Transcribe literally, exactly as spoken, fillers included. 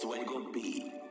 Suegalbeat.